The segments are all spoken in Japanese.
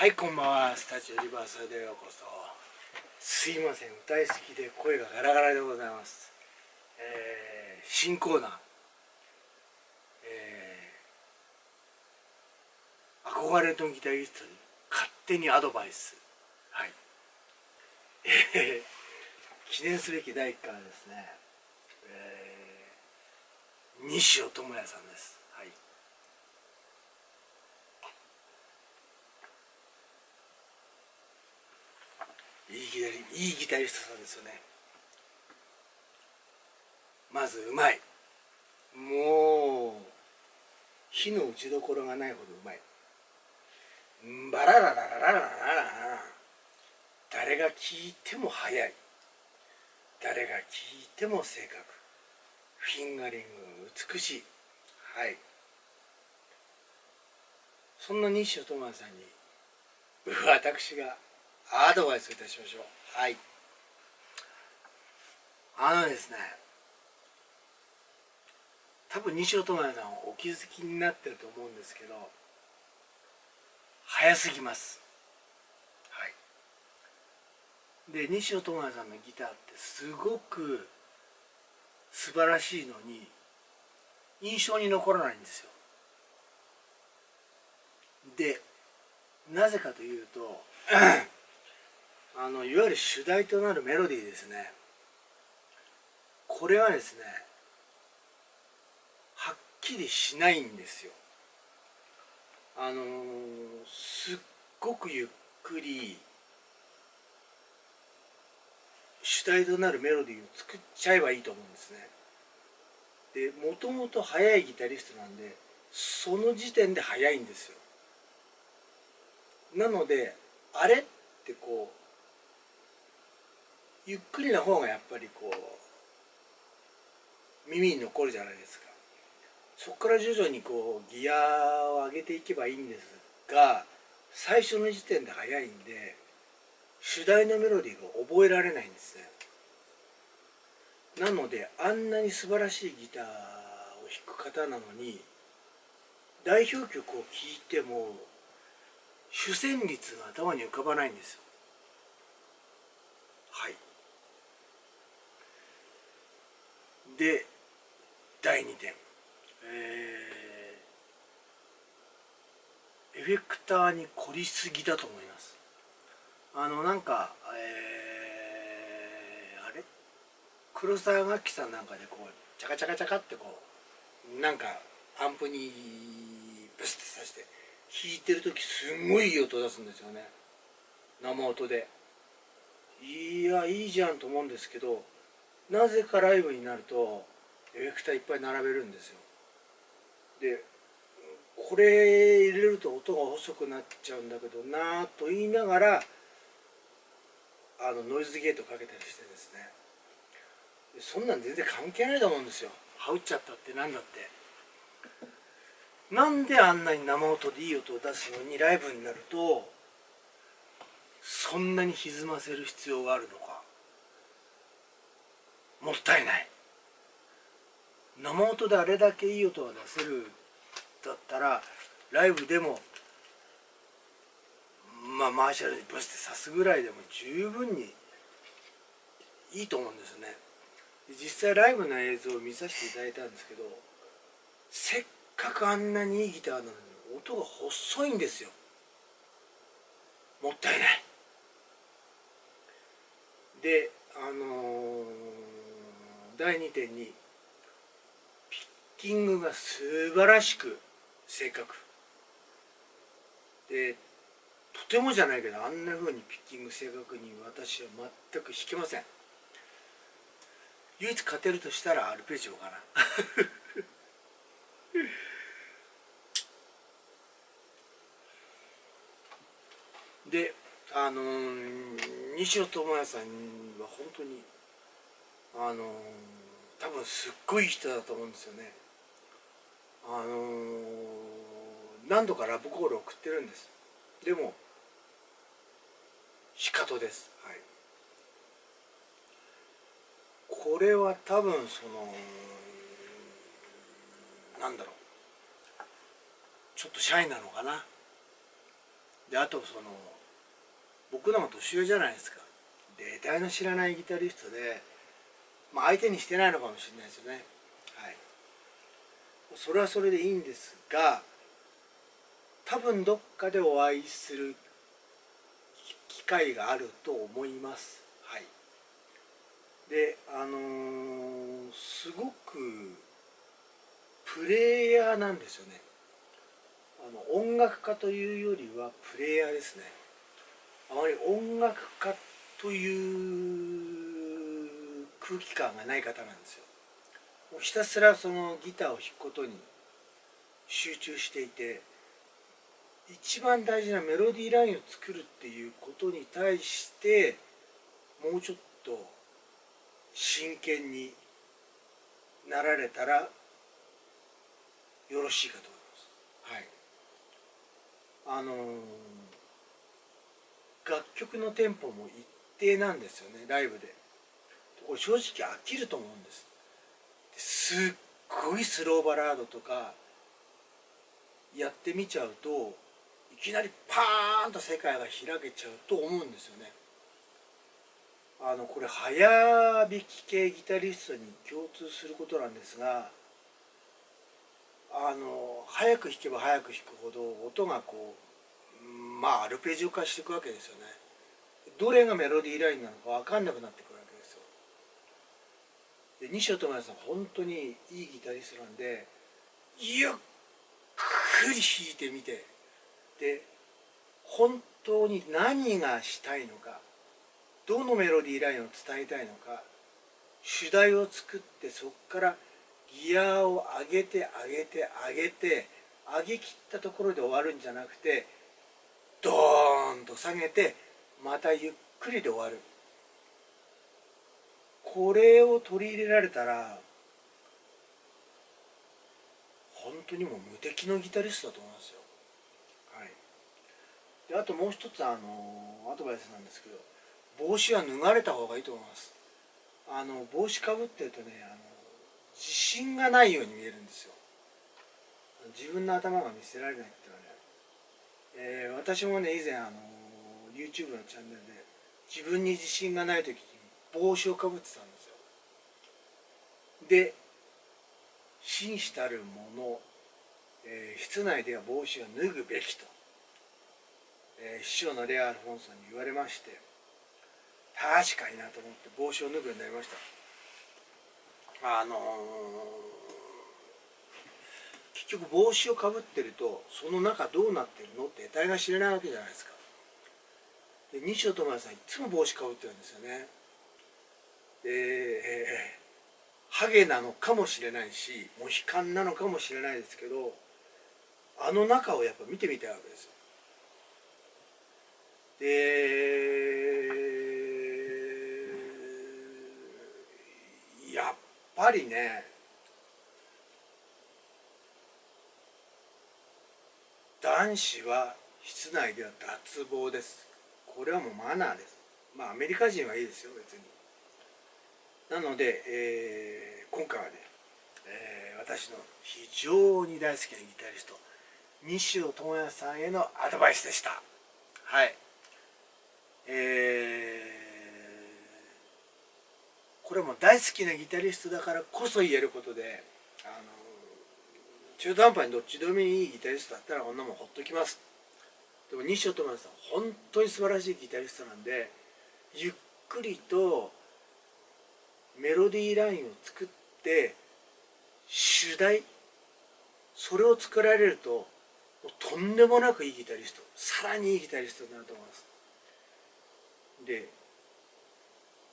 はい、こんばんは。スタジオリバーサイドへようこそ。すいません、大好きで声がガラガラでございます。新コーナー、憧れのギタリストに勝手にアドバイス、はい、記念すべき第1回はですね、西尾智也さんです。はい、いいギタリストさんですよね。まずうまい、もう火の打ちどころがないほどうまい。バララララララララ、誰が聴いても速い、誰が聴いても正確、フィンガリング美しい。はい、そんな西尾智也さんに私がアドバイスいたしましょう。はい、ですね、多分西尾智也さんお気づきになってると思うんですけど、早すぎます。はい、で西尾智也さんのギターってすごく素晴らしいのに印象に残らないんですよ。でなぜかというといわゆる主題となるメロディーですね。これはですね、はっきりしないんですよ。すっごくゆっくり主題となるメロディーを作っちゃえばいいと思うんですね。でもともと速いギタリストなんで、その時点で速いんですよ。なのであれってこうゆっくりな方がやっぱりこう耳に残るじゃないですか。そこから徐々にこうギアを上げていけばいいんですが、最初の時点で早いんで主題のメロディーが覚えられないんですね。なのであんなに素晴らしいギターを弾く方なのに、代表曲を聴いても主旋律が頭に浮かばないんですよ。はい、で第2点、エフェクターに凝りすぎだと思います。黒沢楽器さんなんかでこうチャカチャカチャカってこうなんかアンプにブスって刺して弾いてる時すんごいいい音出すんですよね、生音で。いや、いいじゃんと思うんですけど、なぜかライブになるとエフェクターいっぱい並べるんですよ。でこれ入れると音が細くなっちゃうんだけどなぁと言いながらノイズゲートかけたりしてですね、そんなん全然関係ないと思うんですよ。羽打っちゃったってなんだって。なんであんなに生音でいい音を出すのにライブになるとそんなに歪ませる必要があるのか。もったいない。生音であれだけいい音が出せるだったらライブでもマーシャルにブスって刺すぐらいでも十分にいいと思うんですよね。実際ライブの映像を見させていただいたんですけど、せっかくあんなにいいギターなのに音が細いんですよ。もったいない。で第2点にピッキングが素晴らしく正確で、とてもじゃないけどあんな風にピッキング正確に私は全く弾けません。唯一勝てるとしたらアルペジオかなで西尾智也さんは本当に多分すっごい人だと思うんですよね。何度かラブコールを送ってるんです。でも仕方です。はい、これは多分ちょっとシャイなのかな。であとその僕のも年上じゃないですか。で得体の知らないギタリストで、まあ、相手にしてないのかもしれないですよね。はい、それはそれでいいんですが、多分どっかでお会いする機会があると思います。はい、ですごくプレイヤーなんですよね。音楽家というよりはプレイヤーですね。あまり音楽家という空気感がない方なんですよ。もうひたすらそのギターを弾くことに集中していて、一番大事なメロディーラインを作るっていうことに対してもうちょっと真剣になられたらよろしいかと思います。はい、楽曲のテンポも一定なんですよね、ライブで。これ正直飽きると思うんです。すっごいスローバラードとかやってみちゃうと、いきなりパーンと世界が開けちゃうと思うんですよね。これ早弾き系ギタリストに共通することなんですが、早く弾けば早く弾くほど音がこうアルペジオ化していくわけですよね。どれがメロディーラインなのか分かんなくなってくるわけですよ。で西尾智也さん本当にいいギタリストなんで、ゆっくり弾いてみて、で本当に何がしたいのか、どのメロディーラインを伝えたいのか、主題を作って、そこからギアを上げて上げて上げて上げきったところで終わるんじゃなくて、ドーンと下げてまたゆっくりで終わる。これを取り入れられたら本当にもう無敵のギタリストだと思いますよ。はい、であともう一つアドバイスなんですけど、帽子は脱がれた方がいいと思います。帽子かぶってるとね、自信がないように見えるんですよ。自分の頭が見せられないってのはね、私もね以前YouTube のチャンネルで自分に自信がない時に帽子をかぶってたんですよ。で紳士たるもの、室内では帽子を脱ぐべきと、師匠のレア・アルフォンソンに言われまして、確かになと思って帽子を脱ぐようになりました。結局帽子をかぶってるとその中どうなってるのって得体が知れないわけじゃないですか。で西尾智也さんいつも帽子かぶってるんですよね。で、ハゲなのかもしれないし、モヒカンなのかもしれないですけど、中をやっぱ見てみたいわけですよ。でやっぱりね、男子は室内では脱帽です。これはもうマナーです。アメリカ人はいいですよ、別に。なので、今回はね、私の非常に大好きなギタリスト西尾智也さんへのアドバイスでした。はい、これも大好きなギタリストだからこそ言えることで、中途半端にどっちでもいいギタリストだったらこんなもんほっときます。でも西尾智也さん本当に素晴らしいギタリストなんで、ゆっくりとメロディーラインを作って、主題それを作られるととんでもなくいいギタリスト、さらにいいギタリストになると思います。で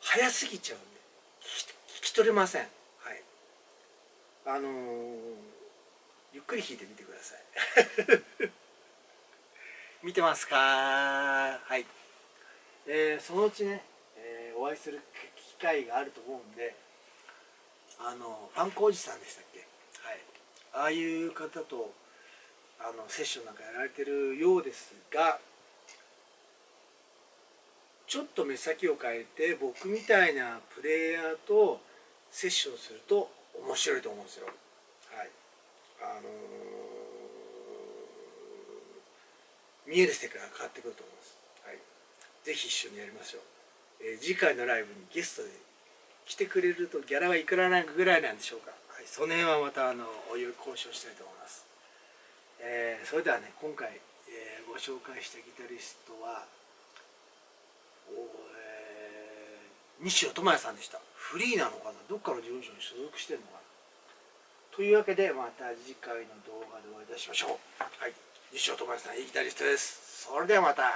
早すぎちゃうんで聞き取れません。はい、ゆっくり弾いてみてください。見てますか？はい、そのうちね、お会いする機会があると思うんで、ファンクおじさんでしたっけ？はい、ああいう方とセッションなんかやられてるようですが、ちょっと目先を変えて僕みたいなプレイヤーとセッションすると面白いと思うんですよ。はい、見える世界が変わってくると思います。はい、ぜひ一緒にやりましょう。次回のライブにゲストで来てくれるとギャラはいくらなんかぐらいなんでしょうか。はい、その辺はまたおいおい交渉したいと思います。それではね、今回、ご紹介したギタリストは、西尾智也さんでした。フリーなのかな、どっかの事務所に所属してるのかな。というわけで、また次回の動画でお会いいたしましょう。はい、西尾智也さん、いいギタリストです。それではまた。